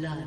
blood.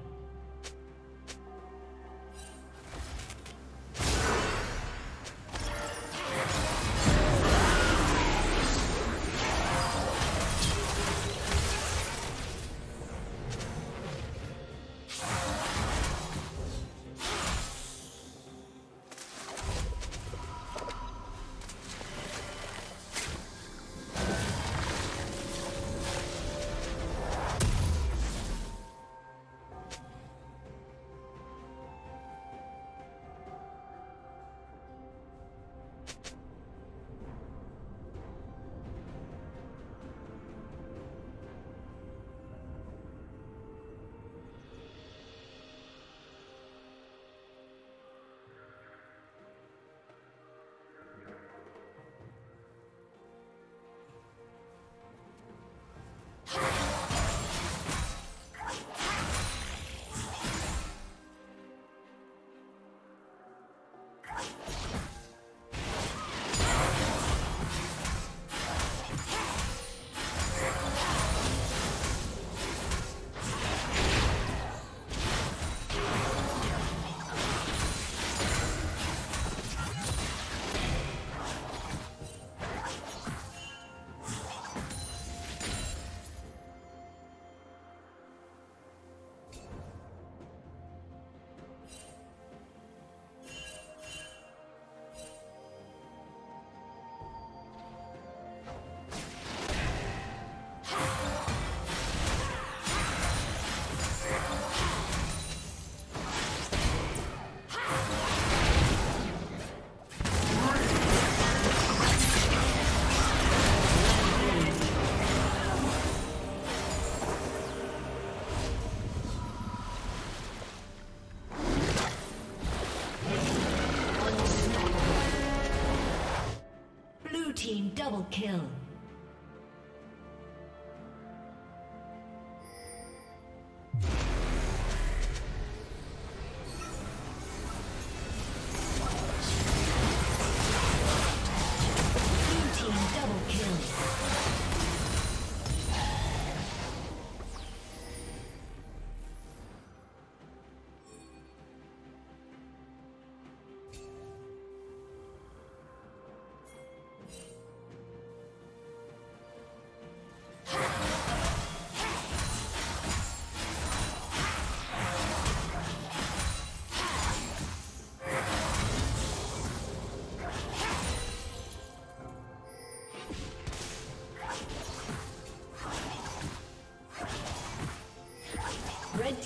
Double kill. Red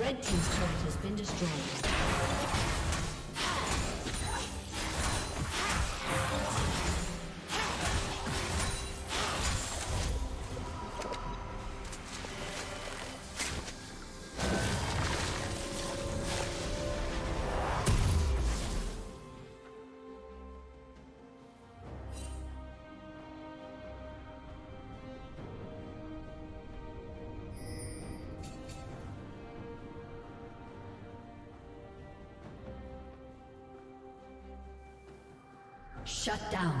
Red team's turret has been destroyed. Shut down.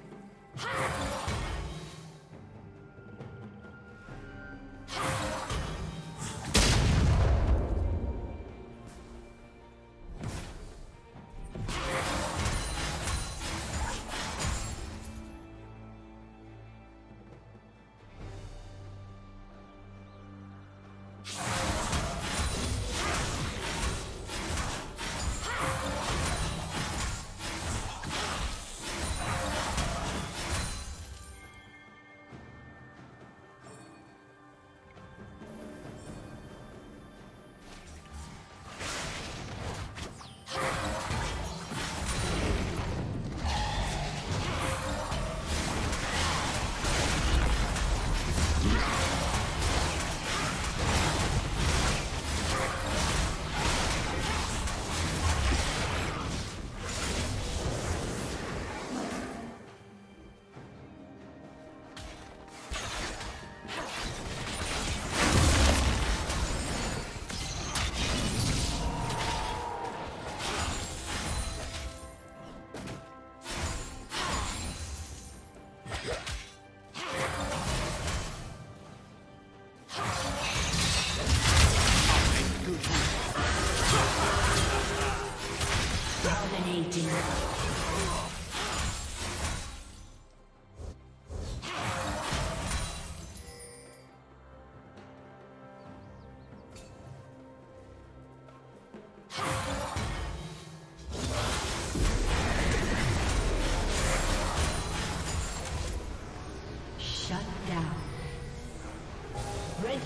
Shut down. Red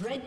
Red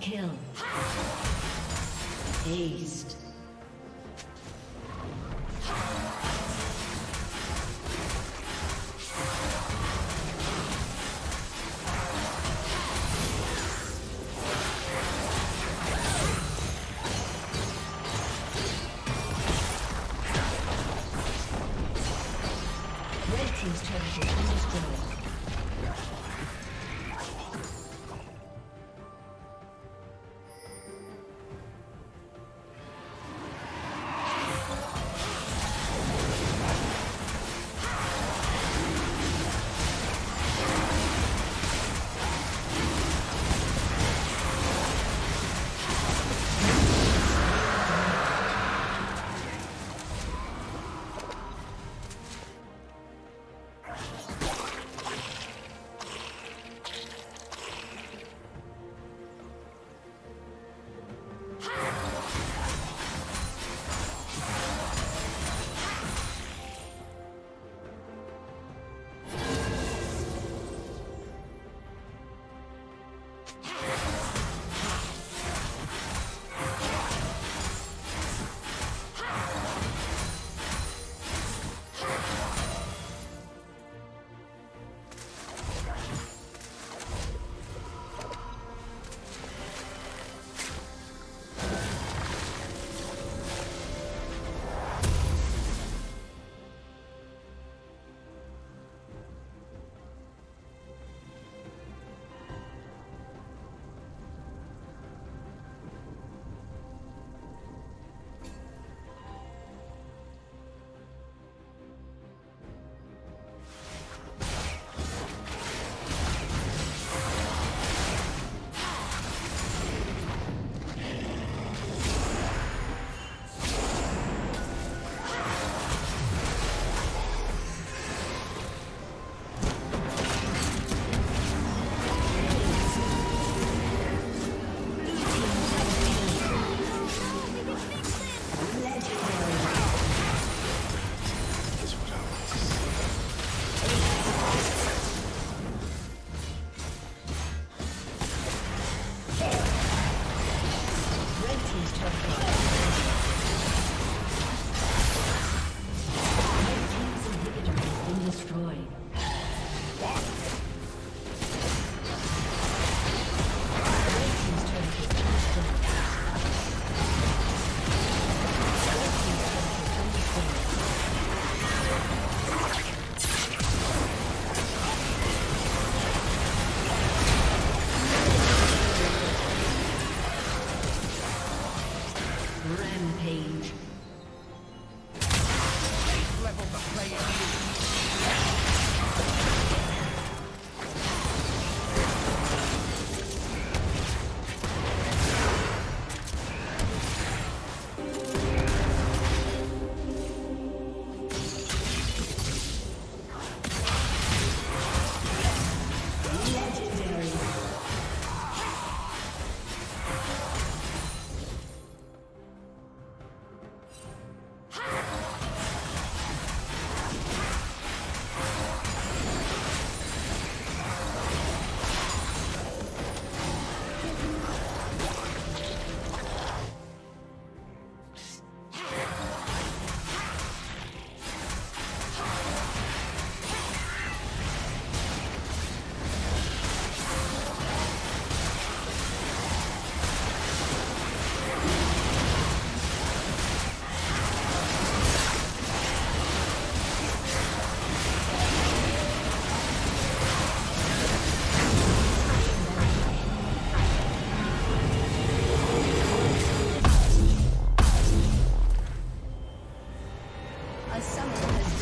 Kill. Aced. Red team's turret has been destroyed.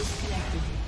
disconnected.